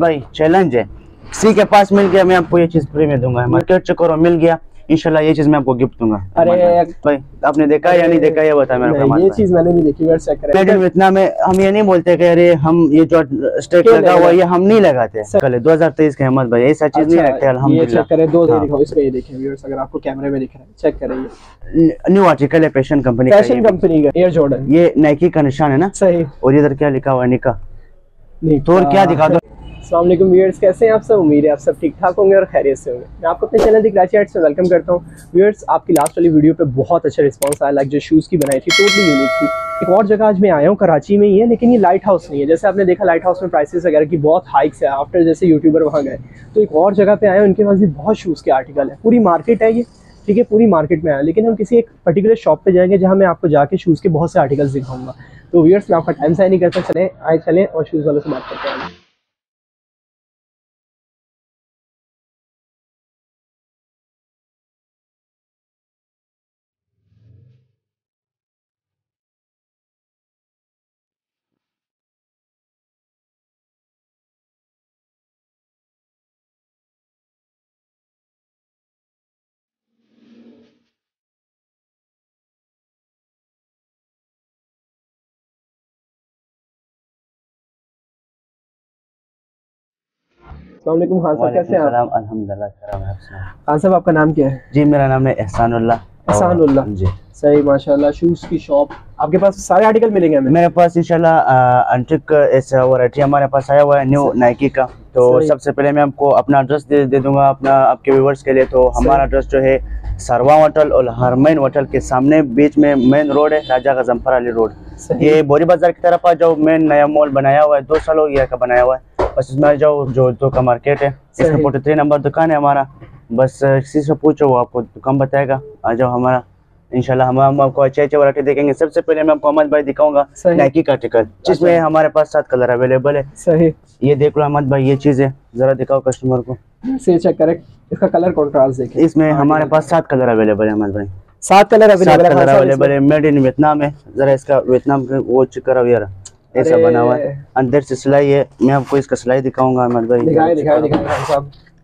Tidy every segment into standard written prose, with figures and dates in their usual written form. भाई चैलेंज है, किसी के पास मिल गया मैं आपको ये चीज फ्री में दूंगा, मार्केट चेक करो मिल गया इंशाल्लाह ये चीज मैं आपको गिफ्ट दूंगा। अरे भाई आपने देखा या नहीं देखा ये बता, मेरा ये चीज मैंने भी देखी चेक करा। वियतनाम में हम ये नहीं बोलते कि अरे हम ये जो स्टेक लगा हुआ ये हम नहीं लगाते। 2023 के अहमद भाई ऐसा चीज नहीं रखते अल्हम्दुलिल्लाह। चेक करें दो देखो इसको, ये देखें व्यूअर्स अगर आपको कैमरे में दिख रहा है, चेक करें न्यू आर्टिकल है पैशन कंपनी का, पैशन कंपनी का एयर जॉर्डन, ये नाइकी का निशान है ना सही। और इधर क्या लिखा हुआ है निका, तो क्या दिखा दो। अस्सलाम वालेकुम व्यूअर्स, कैसे हैं आप सब, उम्मीद है आप सब ठीक ठाक होंगे और खैरियत से होंगे। मैं आपको अपने चैनल द कराची से वेलकम करता हूं। व्यूअर्स आपकी लास्ट वाली वीडियो पे बहुत अच्छा रिस्पांस आया, लाइक जो शूज़ की बनाई थी टोटली यूनिक थी। एक और जगह आज मैं आया हूं कराची में ही है, लेकिन ये लाइट हाउस नहीं है। जैसे आपने देखा लाइट हाउस में प्राइसेस वगैरह की बहुत हाइक्स है आफ्टर जैसे यूट्यूबर वहाँ गए, तो एक और जगह पे आया, उनके पास भी बहुत शूज़ के आर्टिकल है, पूरी मार्केट है ये, ठीक है पूरी मार्केट में आया। लेकिन हम किसी एक पर्टिकुलर शॉप पे जाएंगे जहाँ मैं आपको जाके शूज़ के बहुत से आर्टिकल्स दिखाऊंगा। तो व्यूअर्स मैं आपका टाइम से नहीं करता, चले आए चलें और शूज़ वालों से बात करते हैं। अस्सलाम खान साहब, कैसे हैं आप? अल्हम्दुलिल्लाह खैर हैं। खान साहब आपका नाम क्या है? जी मेरा नाम है एहसानुल्लाह। एहसानुल्लाह जी सही, माशाल्लाह शूज़ की शॉप, आपके पास सारे आर्टिकल मिलेंगे हमें? मेरे पास इंशाल्लाह एंटीक ऐसा वैरायटी हमारे पास आया हुआ है न्यू नाइकी का। तो सबसे पहले मैं आपको अपना एड्रेस दे दूंगा अपना आपके व्यूवर्स के लिए। तो हमारा एड्रेस जो है सरवा होटल और हरमैन होटल के सामने बीच में मेन रोड है, राजा ग़ज़नफ़र अली रोड। ये बोरी बाजार की तरफ आ जाओ, मेन नया मॉल बनाया हुआ है 2 साल का बनाया हुआ है, बस इसमें जाओ जोधपुर का मार्केट है, इसमें 43 नंबर दुकान है हमारा। बस किसी से पूछो वो आपको दुकान बताएगा, आ जाओ हमारा इंशाल्लाह हम आपको अच्छे वैरायटी देखेंगे। सबसे पहले मैं आपको अहमद भाई दिखाऊंगा नाइकी का आर्टिकल जिसमें हमारे पास 7 कलर अवेलेबल है सही। ये देख लो अहमद भाई ये चीज है, जरा दिखाओ कस्टमर को, से चेक करें इसका कलर कॉन्ट्रास्ट देखें। इसमें हमारे पास 7 कलर अवेलेबल है अहमद भाई, 7 कलर अवेलेबल है, मेड इन वियतनाम है। जरा इसका वियतनाम वो चेक करो यार, ऐसा बना हुआ है, अंदर से सिलाई है, मैं आपको इसका सिलाई दिखाऊंगा अहमद भाई,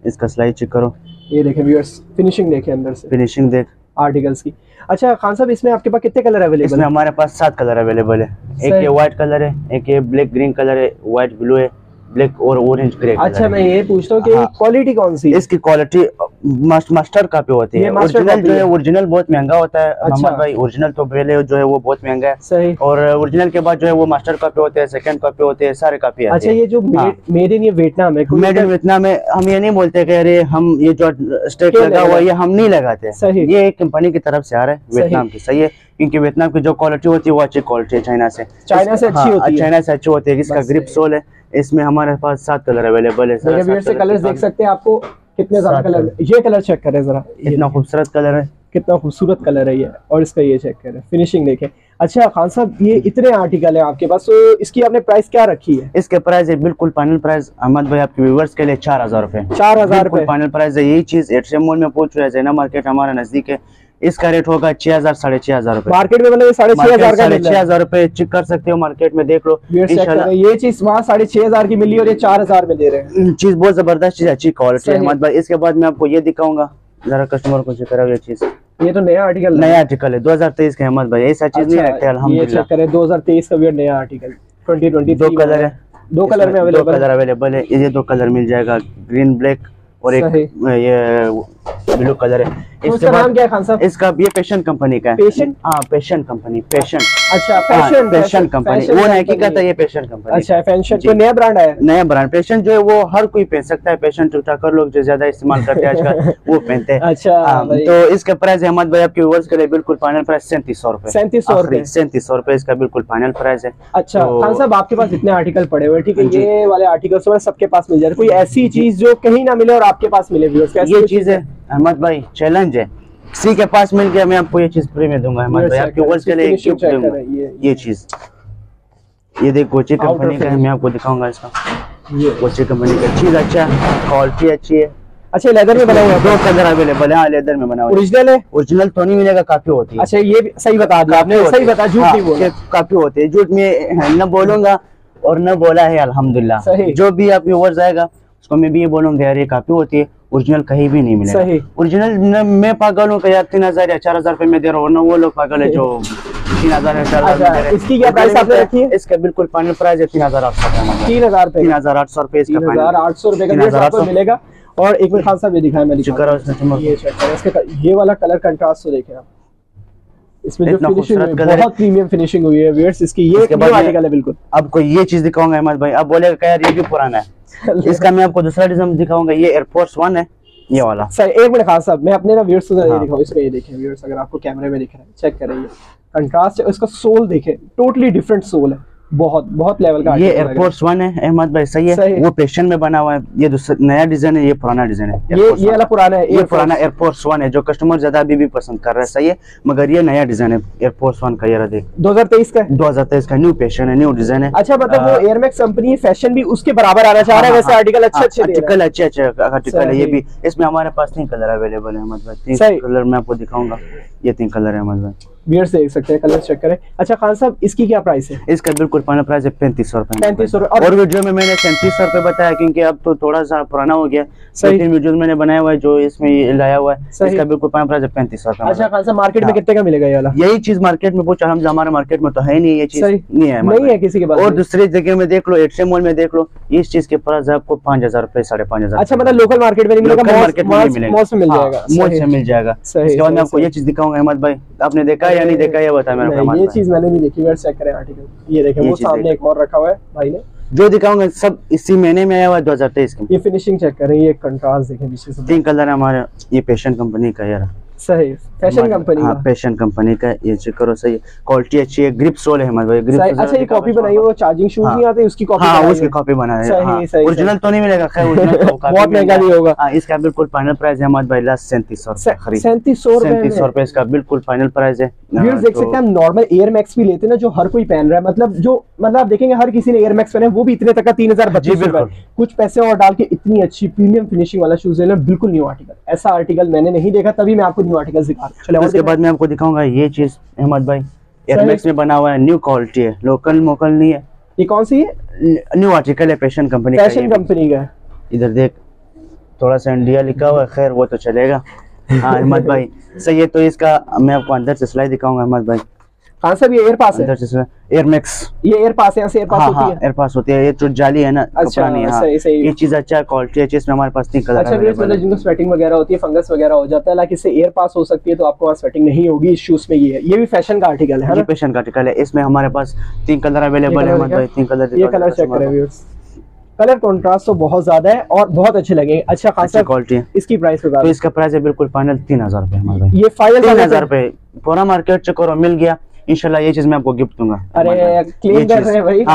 इसका सिलाई चेक करो। ये देखें व्यूअर्स फिनिशिंग देखें, अंदर से फिनिशिंग देख आर्टिकल्स की। अच्छा खान साहब इसमें आपके पास कितने कलर अवेलेबल? इसमें हमारे पास 7 कलर अवेलेबल है, एक ये व्हाइट कलर है, एक ये ब्लैक ग्रीन कलर है, व्हाइट ब्लू है, ब्लैक और ऑरेंज ग्रे। अच्छा मैं ये पूछता हूँ कि क्वालिटी कौन सी? इसकी क्वालिटी मास्टर कॉपी होती है, ओरिजिनल जो है ओरिजिनल बहुत महंगा होता है अहमद भाई, ओरिजिनल तो पहले जो है वो बहुत महंगा है सही, और ओरिजिनल के बाद जो है वो मास्टर कॉपी होते हैं, सेकंड कॉपी होते हैं, सारे कॉपी आते हैं। अच्छा ये जो मेड इन वियतनाम है, मेड इन वियतनाम है, हम ये नहीं बोलते कि अरे हम ये जो स्टेक लगा हुआ है ये हम नहीं लगाते, ये एक कंपनी की तरफ से आ रहा है वियतनाम की सही है, क्योंकि वियतनाम की जो क्वालिटी होती है वो अच्छी क्वालिटी है चाइना से अच्छी होती है। इसका ग्रिप सोल है, इसमें हमारे पास 7 कलर अवेलेबल है। कलर देख सकते हैं आपको कितने सारे कलर, ये कलर चेक करें जरा, इतना खूबसूरत कलर है, कितना खूबसूरत कलर है ये, और इसका ये चेक करें फिनिशिंग देखें। अच्छा खान साहब ये इतने आर्टिकल है आपके पास, तो इसकी आपने प्राइस क्या रखी है? इसके प्राइस है बिल्कुल फाइनल प्राइस अहमद भाई आपके व्यूवर्स के लिए 4000 रुपए, 4000 रुपए फाइनल प्राइस है। यही चीज एचएम मॉल में पूछ रहे हैं, जैना मार्केट हमारा नजदीक है, इसका रेट होगा 6000 से 6500 रुपए मार्केट में, मतलब 6500 रुपए चेक कर सकते हो मार्केट में, देख लो इंशाल्लाह। ये चीज वहाँ 6500 की मिली और ये 4000 में दे रहे हैं, चीज बहुत जबरदस्त चीज अच्छी क्वालिटी है अहमद भाई। इसके बाद मैं आपको ये दिखाऊंगा, जरा कस्टमर को चेक कराओ ये चीज, ये तो नया आर्टिकल है 2023 के अहमद भाई, ऐसा चीज नहीं रखते अल्हम्दुलिल्लाह। चेक करें 2023 का भी नया आर्टिकल 2023, 2 कलर है, 2 कलर में अवेलेबल है, ये 2 कलर मिल जाएगा, ग्रीन ब्लैक और एक ये ब्लू कलर है। इसका नाम क्या है खान साहब? इसका ये पैशन कंपनी का है, पैशन हाँ पैशन कंपनी, पैशन अच्छा पैशन कंपनी, वो नाइकी का था, ये पैशन कंपनी अच्छा पैशन तो नया ब्रांड है, नया ब्रांड पैशन जो है वो हर कोई पहन सकता है, पैशन टूटाकर लोग जो ज्यादा इस्तेमाल करते हैं आजकल वो पहनते हैं। अच्छा तो इसका प्राइस अहमद भाई आपके व्यूअर्स के लिए बिल्कुल फाइनल प्राइस 3700 रुपए, 3700 रुपए इसका बिल्कुल फाइनल प्राइस है। अच्छा खान साहब आपके पास इतने आर्टिकल पड़े हुए, ठीक है ये वाले आर्टिकल सबके पास मिल जाए, कोई ऐसी चीज जो कहीं ना मिले और आपके पास मिले व्यूअर्स का? ये चीज है अहमद भाई चैलेंज है, किसी के पास मिल गया मैं आपको ये चीज फ्री में दूंगा अहमद भाई, आपके व्यूअर्स के लिए एक गिफ्ट दूंगा। ये चीज ये देखो कोची कंपनी का है, मैं आपको दिखाऊंगा इसका, ये कोची कंपनी का चीज अच्छा क्वालिटी अच्छी है। अच्छा लेदर में बना हुआ है, 2 कलर अवेलेबल है, लेदर में बना हुआ है, ओरिजिनल है, ओरिजिनल तो नहीं मिलेगा काफी होती है। अच्छा ये सही बता दिया आपने, सही बता, झूठ नहीं बोला, काफी होते है, झूठ में न बोलूंगा और न बोला है अल्हम्दुलिल्लाह। जो भी आप व्यूअर्स आएगा उसको मैं भी ये बोलूँगा यार ये काफी होती है, ओरिजिनल कहीं भी नहीं मिलेगा। ओरिजिनल मैं पागल हूँ, कहीं 3,000 या 4,000 रुपए में दे रहा हूँ ना, वो लोग पागल है जो 3,000 या 4,000। इसकी क्या प्राइस आपने रखी है? इसका बिल्कुल फाइनल प्राइस है 3,800 3,800 का मिलेगा। और एक मिनट खान साहब ये दिखाएं, मैंने ये वाला कलर कंट्रास्ट तो देखें आप, इसमें जो फिनिशिंग है बहुत प्रीमियम फिनिशिंग हुई है व्यूअर्स इसकी। ये वाली कलर बिल्कुल आपको ये चीज दिखाऊंगा अहमद भाई, आप बोलेगा यार ये भी पुराना है। इसका मैं आपको दूसरा डिजाइन दिखाऊंगा, ये एयरफोर्स 1 है ये वाला। सर एक मिनट खान साहब मैं अपने ना व्यूअर्स को जरा दिखाऊं, इसमें ये देखें व्यूअर्स, अगर आपको कैमरे में दिख रहा है चेक करें ये कंट्रास्ट है, इसका सोल देखें टोटली डिफरेंट सोल है, बहुत बहुत लेवल का। ये एयरफोर्स 1 है अहमद भाई, सही है, वो पैशन में बना हुआ है। ये दूसरा नया डिजाइन है, ये पुराना डिजाइन है, ये वाला पुराना है, ये पुराना एयरफोर्स 1 है जो कस्टमर ज्यादा भी पसंद कर रहा है, सही है, मगर ये नया डिजाइन है एयरफोर्स 1 का। ये 2023 का 2023 का न्यू पैशन है, न्यू डिजाइन है। अच्छा मतलब वो एयर मैक्स कंपनी फैशन भी उसके बराबर आना चाह रहा है, वैसे आर्टिकल अच्छे आर्टिकल है। ये भी इसमें हमारे पास 3 कलर अवेलेबल है अहमद भाई, 3 कलर मैं आपको दिखाऊंगा, ये 3 कलर है अहमद भाई व्यूअर्स देख सकते हैं, कलर चेक करें। अच्छा खान साहब इसकी क्या प्राइस है? इसका बिल्कुल पुराना प्राइस है 3,500 रुपए। 3,500 और वीडियो में मैंने 3,700 रुपए बताया क्योंकि अब तो थोड़ा सा पुराना हो गया, लेकिन वीडियो मैंने बनाया हुआ है जो इसमें लाया हुआ है, इसका बिल्कुल पुराना प्राइस है 3,500 रुपए। अच्छा खान साहब मार्केट में कितने का मिलेगा ये वाला? यही चीज मार्केट में पूछा, हम हमारे मार्केट में तो है नहीं, ये चीज नहीं है, नहीं है किसी के पास। और दूसरी जगह में देख लो, एचएम मॉल में देख लो, इस चीज के प्राइस आपको 5,000 रुपए 5,500। अच्छा मतलब लोकल मार्केट में नहीं मिलेगा, मार्केट में मिल जाएगा। इसके बाद आपको ये चीज दिखाऊंगा अहमद भाई, आपने देखा या नहीं देखा ये बता मेरे को, ये चीज मैंने भी देखी है, चेक करें आर्टिकल, ये देखें वो सामने एक और रखा हुआ है भाई ने, जो दिखाऊंगा सब इसी महीने में आया हुआ 2023 का। ये फिनिशिंग चेक करें, ये कंट्रास्ट देखें पीछे से, 3 कलर हमारे, ये पैशन कंपनी का यार, सही फैशन कंपनी, हां फैशन कंपनी का, ये चेक करो, सही क्वालिटी अच्छी है, ग्रिप सोल है हमारे भाई ग्रिप। अच्छा ये कॉपी बनाई है, वो चार्जिंग शूज नहीं आते उसकी कॉपी, हां उसकी कॉपी बना है, ओरिजिनल तो नहीं मिलेगा, खैर ओरिजिनल तो बहुत महंगा भी होगा। हां इसका बिल्कुल फाइनल प्राइस है हमारे भाई 3,700 रुपए खरीद, 3,700 रुपए इसका बिल्कुल फाइनल प्राइस है। व्यूअर्स देख सकते हैं हम नॉर्मल एयर मैक्स भी लेते हैं ना जो हर कोई पहन रहा है, मतलब जो मतलब आप देखेंगे हर किसी ने एयर मैक्स पहने, वो भी इतने तक का 3,000 कुछ पैसे और डाल के इतनी अच्छी प्रीमियम फिनिशिंग वाला शूज है ना, बिल्कुल न्यू आर्टिकल, ऐसा आर्टिकल मैंने नहीं देखा, तभी मैं आपको आर्टिकल्स दिखा। चलो उसके बाद मैं आपको दिखाऊंगा ये चीज अहमद भाई, एयरमैक्स में बना हुआ है, न्यू क्वालिटी है, लोकल मोकल नहीं है, ये कौन सी है? न्यू आर्टिकल है, फैशन कंपनी का, फैशन कंपनी का। इधर देख थोड़ा सा इंडिया लिखा हुआ है, खैर वो तो चलेगा। हां अहमद भाई सही है, तो इसका मैं आपको अंदर से सिलाई दिखाऊंगा अहमद भाई। हां सर ये एयर पास है, अंदर से एयर मैक्स, ये एयर पास है, ऐसे एयर पास होती है, एयर पास होती है, ये जो जाली है ना कपड़ा नहीं है, ये चीज अच्छा क्वालिटी है, इसमें हमारे पास 3 कलर। अच्छा मतलब जिनको स्वेटिंग वगैरह होती है, फंगस वगैरह हो जाता है, लाइक इससे एयर पास हो सकती है, तो आपको वहां स्वेटिंग नहीं होगी इस शूज में। ये भी फैशन का आर्टिकल है, ये फैशन का आर्टिकल है, इसमें हमारे पास 3 कलर अवेलेबल है भाई, 3 कलर। ये कलर चेक करें व्यूअर्स, कलर कंट्रास्ट तो बहुत ज्यादा है और बहुत अच्छे लगेंगे, अच्छा खासा क्वालिटी है। इसकी प्राइस बता, तो इसका प्राइस है बिल्कुल फाइनल 3,000 रुपए हमारे भाई, ये फाइनल 3,000 रुपए, पूरा मार्केट चेक करो मिल गया, इंशाल्लाह ये चीज मैं आपको गिफ्ट दूंगा। अरे क्लीन कर रहे हैं भाई, चेक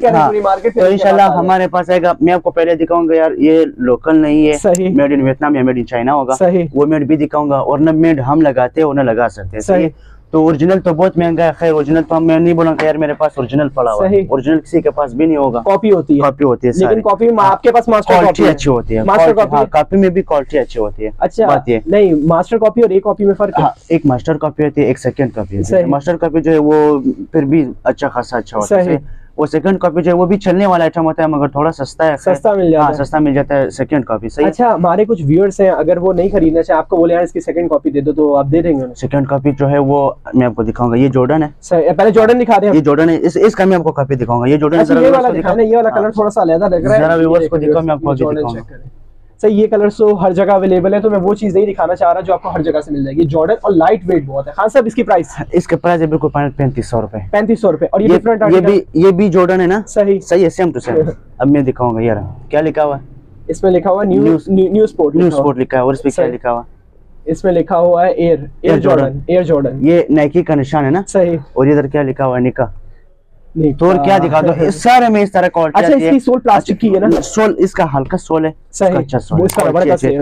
करें पूरी मार्केट, तो इंशाल्लाह हमारे पास आएगा। मैं आपको पहले दिखाऊंगा यार ये लोकल नहीं है, मेड इन वियतनाम या मेड इन चाइना होगा, वो मेड भी दिखाऊंगा, और न मेड हम लगाते और न लगा सकते हैं, तो ओरिजिनल तो बहुत महंगा है, खैर ओरिजिनल तो मैं नहीं बोलूंगा यार, मेरे पास ओरिजिनल पड़ा हुआ है, ओरिजिनल किसी के पास भी नहीं होगा, कॉपी होती है लेकिन कॉपी आपके पास मास्टर कॉपी अच्छी होती है, मास्टर कॉपी, हां कॉपी में भी क्वालिटी अच्छी होती है। अच्छा बात ये नहीं, मास्टर कॉपी और एक कॉपी में फर्क है, एक मास्टर कॉपी होती है, एक सेकंड कॉपी होती है। मास्टर कॉपी जो है वो फिर भी अच्छा खासा अच्छा होता है, वो सेकंड कॉपी जो है वो भी चलने वाला आइटम होता है, मगर थोड़ा सस्ता है, सस्ता मिल जाता है सेकंड कॉपी, सही। अच्छा हमारे कुछ व्यूअर्स हैं, अगर वो नहीं खरीदना चाहे, आपको बोले यार इसकी सेकंड कॉपी दे दो, तो आप दे देंगे? सेकंड कॉपी जो है वो मैं आपको दिखाऊंगा, ये जॉर्डन है, पहले जॉर्डन दिखा रहे हैं, ये जॉर्डन है, इसका मैं आपको कॉपी दिखाऊंगा, ये जॉर्डन कलर थोड़ा सा अलग लग रहा है, जरा व्यूअर्स को दिखाओ, मैं आपको दिखाऊंगा। सही ये कलर सो हर जगह अवेलेबल है, तो मैं वो चीज नहीं दिखाना चाह रहा जो आपको हर जगह से मिल जाएगी। जॉर्डन और लाइट वेट बहुत है। खान साहब इसकी प्राइस? इसके प्राइस है बिल्कुल 3,500 रुपए। 3,500 रुपये और ये डिफरेंट ये भी जॉर्डन है ना, सही है, सेम टू सेम। अब मैं दिखाऊंगा यार क्या लिखा हुआ है, इसमें लिखा हुआ न्यू स्पोर्ट लिखा है, और इसमें क्या लिखा हुआ, इसमें लिखा हुआ है एयर जॉर्डन, ये नाइकी का निशान है ना, सही। और इधर क्या लिखा हुआ है, निका तो क्या दिखा दो इस सारे में, इस तरह क्वालिटी। अच्छा इसकी सोल प्लास्टिक की है ना, सोल इसका हल्का सोल है, इसका अच्छा सोल है,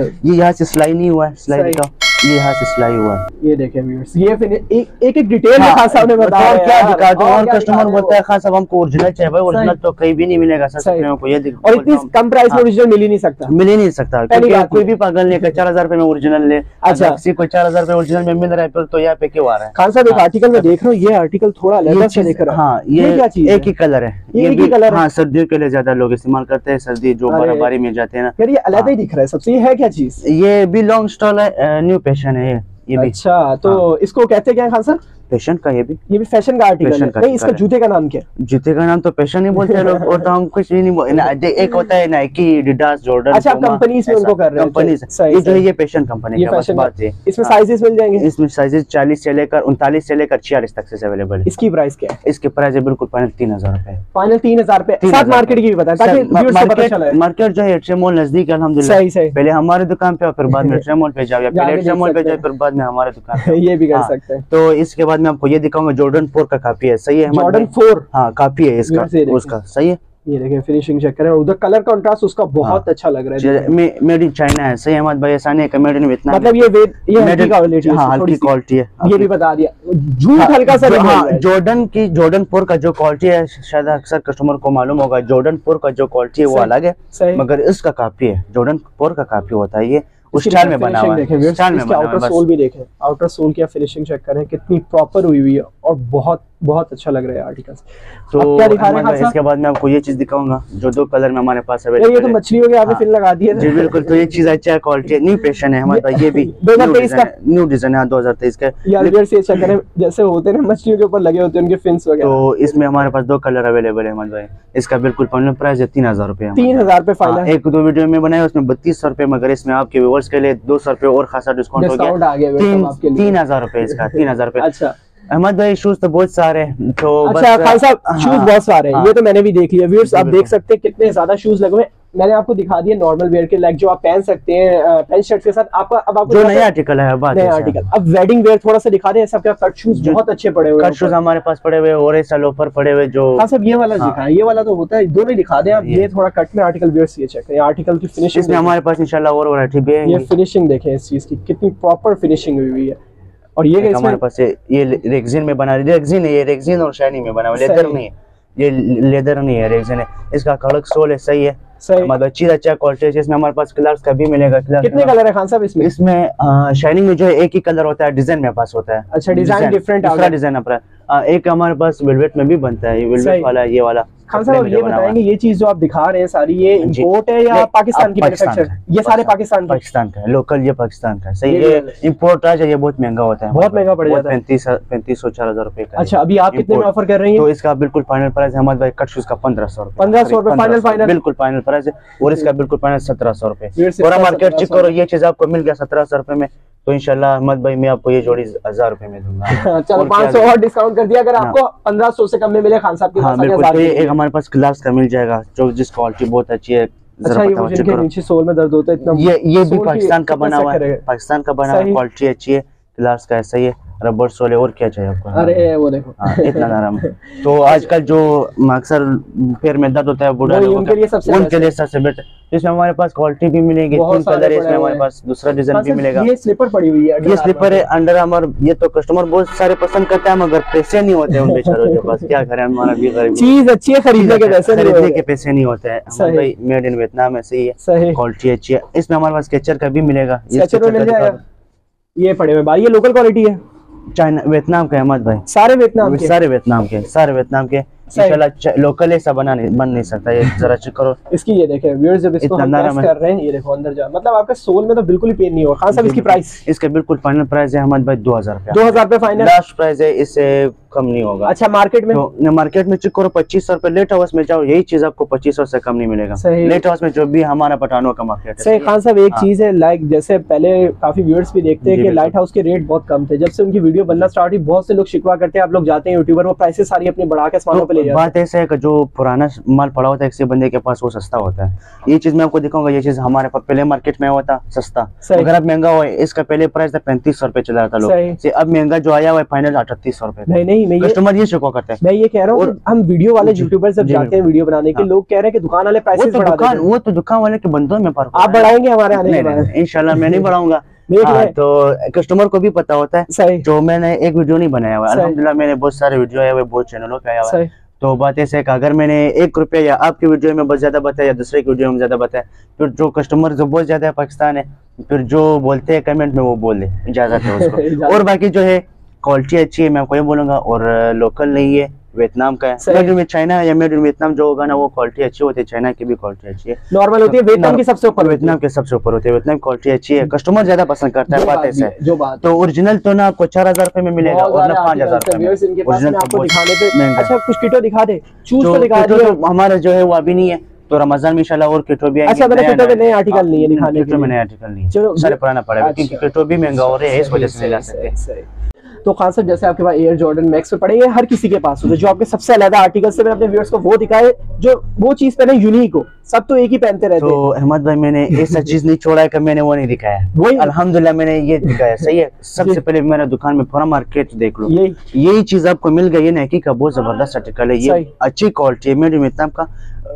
ये यहाँ से सिलाई नहीं हुआ है, सिलाई दिखाओ ये यहाँ से सिलाई हुआ है। ये देखें व्यूअर्स, ये फिर एक डिटेल में खान साहब ने बताया। और क्या दिखा दो, और कस्टमर बोलता है खान साहब हमको ओरिजिनल चाहिए। भाई ओरिजिनल तो कहीं भी नहीं मिलेगा सर को, ये देखो। और इतनी कम प्राइस में ओरिजिनल मिल ही नहीं सकता, मिल ही नहीं सकता। कोई भी पागल लेकर 4000 में ओरिजिनल ले। अच्छा, किसी को 4000 ओरिजिनल में मिल रहा है तो यहाँ पे क्यों आ रहा है। खान साहब एक आर्टिकल में देख रहा हूँ, ये आर्टिकल थोड़ा अलग से देख रहा है। ये क्या चीज, एक ही कलर है, एक ही कलर। हाँ, सर्दियों के लिए ज्यादा लोग इस्तेमाल करते हैं, सर्दी जो बर्फबारी में जाते हैं ना। यार ये अलग ही दिख रहा है सबसे, ये है क्या चीज। ये भी लॉन्ग स्टॉल है, न्यू फैशन है ये भी। अच्छा तो हाँ। इसको कहते क्या है खान सर? फैशन का। ये भी फैशन का आर्टिकल है। नहीं, इसका जूते का नाम क्या है? जूते का नाम तो फैशन ही बोलते हैं लोग, और तो हम कुछ भी नहीं बोलते। एक होता है नाइकी, एडिडास, जॉर्डन। अच्छा, आप कंपनीज में उनको कर रहे हो। कंपनीज ये जो है ये फैशन कंपनी का बात है। इसमें साइजेस मिल जाएंगे, इसमें साइजेस 40 से लेकर 39 से लेकर 46 तक से अवेलेबल है। इसकी प्राइस क्या है? इसकी प्राइस है बिल्कुल फाइनल 3000 रुपए। फाइनल 3000 रुपए। साथ मार्केट की भी बताएं ताकि व्यूअर्स को पता चले। मार्केट जो है एचएम मॉल नजदीक है अल्हम्दुलिल्लाह। पहले हमारे दुकान पे और फिर बाद में एचएम मॉल पे जाओ, या पहले एचएम मॉल पे जाओ फिर बाद में हमारे दुकान पे। ये भी कर सकते हैं। तो इसके बाद मैं आपको ये दिखाऊंगा, जॉर्डन 4 का काफी है। सही है, जॉर्डन 4 हाँ काफी है इसका, उसका सही है। ये देखिए फिनिशिंग चेक करें, उधर कलर कॉन्ट्रास्ट उसका बहुत हाँ, अच्छा लग रहा है। मेड इन चाइना है। सही अहमद भाई, आसान है, मेड इन वियतनाम। मतलब ये हल्की क्वालिटी है। हाँ, हल्की क्वालिटी है, ये भी बता दिया। झूठ हल्का सा लग रहा है। जॉर्डन की जॉर्डन 4 का जो क्वालिटी है, शायद अक्सर कस्टमर को मालूम होगा, जॉर्डन 4 का जो क्वालिटी है वो अलग है, मगर इसका काफी है। जॉर्डन 4 का काफी होता है, ये उस स्टाइल में बना हुआ है। स्टाइल में आउटर सोल भी देखें, आउटर सोल की फिनिशिंग चेक करें कितनी प्रॉपर हुई हुई है, और बहुत बहुत अच्छा लग रहा है आर्टिकल्स। तो क्या दिखा रहे हैं? इसके बाद मैं आपको ये चीज दिखाऊंगा जो दो कलर में हमारे पास है। ये तो मछली हो गया, आपने फिल लगा दिया जी, बिल्कुल। तो ये चीज अच्छा है, क्वालिटी न्यू फैशन है हमारे पास। ये भी 2023 का न्यू डिजाइन है, 2023 का। यार से चेक करें, जैसे होते हैं मछलियों के ऊपर लगे होते हैं उनके फिन्स वगैरह। तो इसमें हमारे पास दो कलर अवेलेबल है अहमद भाई। इसका बिल्कुल फाइनल प्राइस है 3000 रुपए। 3000 रुपए फाइनल। एक दो वीडियो में बनाया उसमें 3200 रुपए, मगर इसमें आपके व्यूअर्स के लिए 200 रुपए और खासा डिस्काउंट हो गया, 3000 रुपए इसका। 3000 रुपए। अच्छा अहमद भाई, शूज तो बहुत सारे हैं। तो अच्छा खान साहब, शूज बहुत सारे हैं, ये तो मैंने भी देख लिया। व्यूअर्स आप देख सकते हैं कितने ज्यादा शूज लगे हुए हैं। मैंने आपको दिखा दिया नॉर्मल वेयर के लाइक जो आप पहन सकते हैं पैंट शर्ट के साथ। आपका अब आपको जो नया आर्टिकल है, नया आर्टिकल। अब वेडिंग वेयर थोड़ा सा दिखा दें। सबके कट शूज बहुत अच्छे पड़े हुए, कट शूज हमारे पास पड़े हुए, और लोफर पड़े हुए जो। हाँ सब ये वाला दिखाएं, ये वाला तो होता है, दोनों दिखा दें आप। ये थोड़ा कट में आर्टिकल वेयर से चेक करें, आर्टिकल की फिनिशिंग हमारे पास इंशाल्लाह और वैरायटी भी है। ये फिनिशिंग देखें इस चीज की, कितनी प्रॉपर फिनिशिंग हुई हुई है। और ये हमारे पास ये रेक्सिन में बना, रेक्सिन है ये, रेक्सिन और शाइनी में बना, लेदर नहीं है ये, लेदर नहीं है, रेक्सिन है। इसका कड़क सोल है। सही है, मतलब चीज अच्छा क्वालिटी है। इसमें हमारे पास कलर्स का भी मिलेगा। कितने कलर है खान साहब इसमें? इसमें शाइनिंग में जो है एक ही कलर होता है, डिजाइन में पास होता है। अच्छा, डिजाइन डिफरेंट है, डिजाइन अपना। एक हमारे पास वेलवेट में भी बनता है, ये वेलवेट वाला, ये वाला। खान साहब ये बताएंगे, ये चीज जो आप दिखा रहे हैं सारी, ये इंपोर्ट है या पाकिस्तान की मैन्युफैक्चर? ये सारे पाकिस्तान का है, लोकल ये पाकिस्तान का। सही, ये इंपोर्ट आज ये बहुत महंगा होता है, बहुत महंगा पड़ जाता है, 3500-4000 रुपए का। अच्छा, अभी आप कितने में ऑफर कर रहे हैं? तो इसका बिल्कुल फाइनल प्राइस है हमारे भाई, कट शूज का 1500 रुपए। 1500 रुपए फाइनल, बिल्कुल फाइनल प्राइस है। और इसका बिल्कुल फाइनल 1700 रुपए। पूरा मार्केट चेक करो, ये चीज आपको मिल गया 1700 रुपए में। तो इंशाल्लाह अहमद भाई मैं आपको ये जोड़ी 1000 रुपए में दूंगा। चलो 500 और डिस्काउंट कर दिया अगर आपको 1500 से कम में मिले खान साहब के साथ। बिल्कुल, एक हमारे पास ग्लास का मिल जाएगा जो जिस क्वालिटी बहुत अच्छी है। अच्छा, ये नीचे सोल में दर्द होता है इतना। ये भी पाकिस्तान का बना हुआ है, पाकिस्तान का बना हुआ, क्वालिटी अच्छी है, ग्लास का। ऐसा ही है, रबर सोल है, और क्या चाहिए आपको? अरे वो देखो इतना आराम। तो आजकल जो अक्सर पैर में दर्द होता है बूढ़ा लोगों के लिए सबसे बेटर। इसमें हमारे पास क्वालिटी भी मिलेगी, तीन कलर है इसमें हमारे पास, दूसरा डिजाइन भी मिलेगा। ये स्लीपर पड़ी हुई है, ये स्लीपर है अंडर आर्मर। ये तो कस्टमर बहुत सारे पसंद करते हैं, मगर पैसे नहीं होते उन बेचारों के पास। क्या करें, हमारा भी गरीब। चीज अच्छी है, खरीदने के पैसे नहीं होते हैं। भाई मेड इन वियतनाम है। सही है, क्वालिटी अच्छी है। इसमें हमारे पास स्केचर का भी मिलेगा, ये पड़े हुए भाई। ये लोकल क्वालिटी है, चाइना वियतनाम के अहमद भाई, सारे वियतनाम के। इंशाल्लाह लोकल ऐसा बन नहीं सकता। ये जरा चेक करो इसकी, ये देखें व्यूअर्स, जब इसको हम टेस्ट कर रहे हैं, ये देखो अंदर जा, मतलब आपका सोल में तो बिल्कुल ही पेन नहीं होगा। खान साहब इसकी प्राइस? इसका बिल्कुल फाइनल प्राइस है अहमद भाई 2000 रुपए। 2000 रुपए फाइनल लास्ट प्राइस है, इससे कम नहीं होगा। अच्छा, मार्केट में चेक करो 2500 रुपए। लेट हाउस में जाओ, यही चीज आपको 2500 से कम नहीं मिलेगा। लेट हाउस में जो भी हमारा पठानों का मार्केट है। खान साहब एक चीज है, लाइक जैसे पहले काफी व्यूअर्स भी देखते हैं कि लाइट हाउस के रेट बहुत कम थे। जब से उनकी वीडियो बनना स्टार्ट हुई, बहुत से लोग शिकवा करते हैं, आप लोग जाते हैं यूट्यूबर वो प्राइसेस सारी अपने बढ़ा के सामान। बात ऐसा है कि जो पुराना माल पड़ा होता है किसी बंदे के पास, वो सस्ता होता है। ये चीज मैं आपको दिखाऊंगा, ये चीज हमारे पास पहले मार्केट में होता सस्ता, अगर अब महंगा हुआ है। इसका पहले प्राइस था 3500 रुपए चला रहा था लोग से, अब महंगा जो आया हुआ है फाइनल 3800 रुपए। नहीं, कस्टमर ये शिकवा करता है। मैं ये कह रहा हूँ हम वीडियो वाले यूट्यूबर सब जाते हैं वीडियो बनाने के, लोग कह रहे हैं कि दुकान वाले प्राइसेस बढ़ा दें। वो तो दुकान वाले के बंदों में पर आप बढ़ाएंगे हमारे आने में? इंशाल्लाह मैं नहीं बढ़ाऊंगा। तो कस्टमर को भी पता होता है। तो मैंने एक वीडियो नहीं बनाया हुआ, अल्हम्दुलिल्लाह मैंने बहुत सारे वीडियो आया हुआ, बहुत चैनलों पे आया हुआ। तो बात ऐसे कि अगर मैंने एक रुपया या आपकी वीडियो में बहुत ज्यादा बताया या दूसरे की वीडियो में ज्यादा बताया, फिर जो कस्टमर जो बहुत ज्यादा है पाकिस्तान है, फिर जो बोलते हैं कमेंट में वो बोले इजाजत है उसको। और बाकी जो है क्वालिटी अच्छी है, मैं कोई बोलूंगा, और लोकल नहीं है, वियतनाम का है। मेड इन चाइना या मेड इन वियतनाम जो होगा ना वो क्वालिटी अच्छी होती है। चाइना की भी क्वालिटी अच्छी है, नॉर्मल होती है, वियतनाम की सबसे ऊपर, वियतनाम के सबसे ऊपर होती है, वियतनाम की क्वालिटी अच्छी है, कस्टमर ज्यादा पसंद करता है। बात ऐसा है तो ओरिजिनल तो ना आपको 4000 रुपए में मिलेगा और ना 5000 दिखा दे। हमारा जो है वो अभी नहीं है, तो रमजान में इंशाल्लाह और किटो भी आएंगे। अच्छा नए आर्टिकल नहीं है दिखाने के लिए, नए आर्टिकल नहीं है, चलो सारे पुराना पड़ेगा क्योंकि किटो भी महंगा हो रहा है, इस वजह से नहीं ला सकते। तो खान साहब जैसे आपके पास एयर जॉर्डन मैक्स पे पड़े हैं, हर किसी के पास होते हैं। जो आपके सबसे अलहदा आर्टिकल से मैंने अपने व्यूअर्स को वो दिखाए जो वो चीज पहने यूनिक हो, सब तो एक ही पहनते रहते हैं। तो अहमद भाई मैंने ऐसा चीज नहीं छोड़ा है कि मैंने वो नहीं दिखाया, वही अल्हम्दुलिल्लाह मैंने ये दिखाया। सही है, सबसे पहले मेरा दुकान में पूरा मार्केट देख लो, यही चीज आपको मिल गई है। नाइकी का बहुत जबरदस्त आर्टिकल है, ये अच्छी क्वालिटी है, मेड वियतनाम का।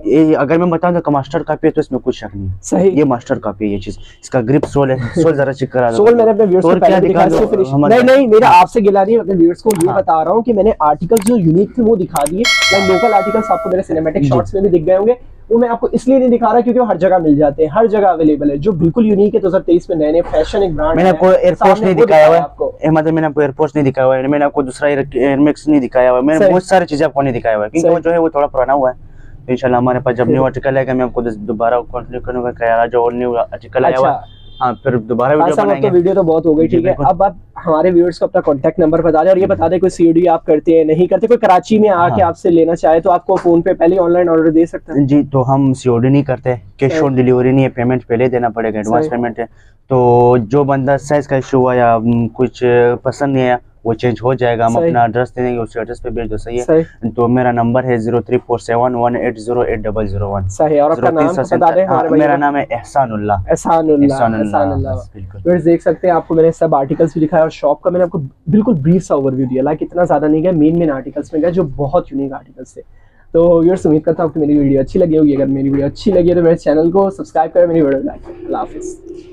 ये अगर मैं बताऊं तो मास्टर कॉपी है, तो इसमें कुछ शक नहीं है। सही, ये मास्टर कॉपी है ये चीज। इसका ग्रिप सोल है, सोल जरा चेक करा दो। सोल मैंने अपने व्यूअर्स को पहले दिखा दिया। नहीं, मेरा आपसे गिला नहीं, अपने व्यूअर्स को ये बता रहा हूं कि मैंने आर्टिकल्स जो यूनिक थे वो दिखा दिए। लाइक लोकल आर्टिकल्स आपको मेरे सिनेमैटिक शॉट्स में भी दिख गए होंगे, वो मैं आपको इसलिए नहीं दिखा रहा क्योंकि वो हर जगह मिल जाते हैं, हर जगह अवेलेबल है। जो बिल्कुल यूनिक है 2023 में नए नए फैशन एक ब्रांड। मैंने आपको एयरफोर्स नहीं दिखाया हुआ है अहमद, मैंने आपको एयरफोर्स नहीं दिखाया हुआ है, मैंने आपको दूसरा एयर मैक्स नहीं दिखाया हुआ है, मैंने बहुत सारी चीजें आपको नहीं दिखाया हुआ है क्योंकि वो जो है वो थोड़ा पुराना हुआ है। इंशाल्लाह हमारे पास जब न्यू आर्टिकल आएगा मैं आपको दोबारा कंटिन्यू करूंगा, क्या जो और न्यू आर्टिकल आया हुआ। हाँ, फिर दोबारा वीडियो बनाएंगे। तो वीडियो तो बहुत हो गई, ठीक है। अब आप हमारे व्यूअर्स को अपना कांटेक्ट नंबर बता दें और ये बता दें कोई सीडी आप करते हैं नहीं करते, कोई कराची में आके आपसे लेना चाहे तो आपको फोन पे पहले ऑनलाइन ऑर्डर दे सकते हैं। जी, तो हम सीडी नहीं करते, कैश ऑन डिलीवरी नहीं है, पेमेंट पहले देना पड़ेगा, एडवांस पेमेंट है। तो जो बंदा साइज का इशू हुआ या कुछ पसंद नहीं आया वो चेंज हो जाएगा, हम अपना एड्रेस दे देंगे, उस एड्रेस पे भेज दो। सही है, तो मेरा नंबर है 0347180801। सही है, और आपका नाम बता दें। मेरा नाम है एहसानुल्लाह। बिल्कुल देख सकते हैं, आपको मैंने सब आर्टिकल्स भी दिखाया और शॉप का मैंने आपको बिल्कुल ब्रीफ सा ओवरव्यू दिया, लाइक इतना ज्यादा नहीं गया, मेन मेन आर्टिकल्स में गया जो बहुत यूनिक आर्टिकल्स थे। तो व्यूअर्स उम्मीद करता हूँ आपको मेरी वीडियो अच्छी लगी होगी, अगर मेरी वीडियो अच्छी लगी है तो मेरे चैनल को सब्सक्राइब करें, मेरी वीडियो लाइक। अल्लाह हाफिज़।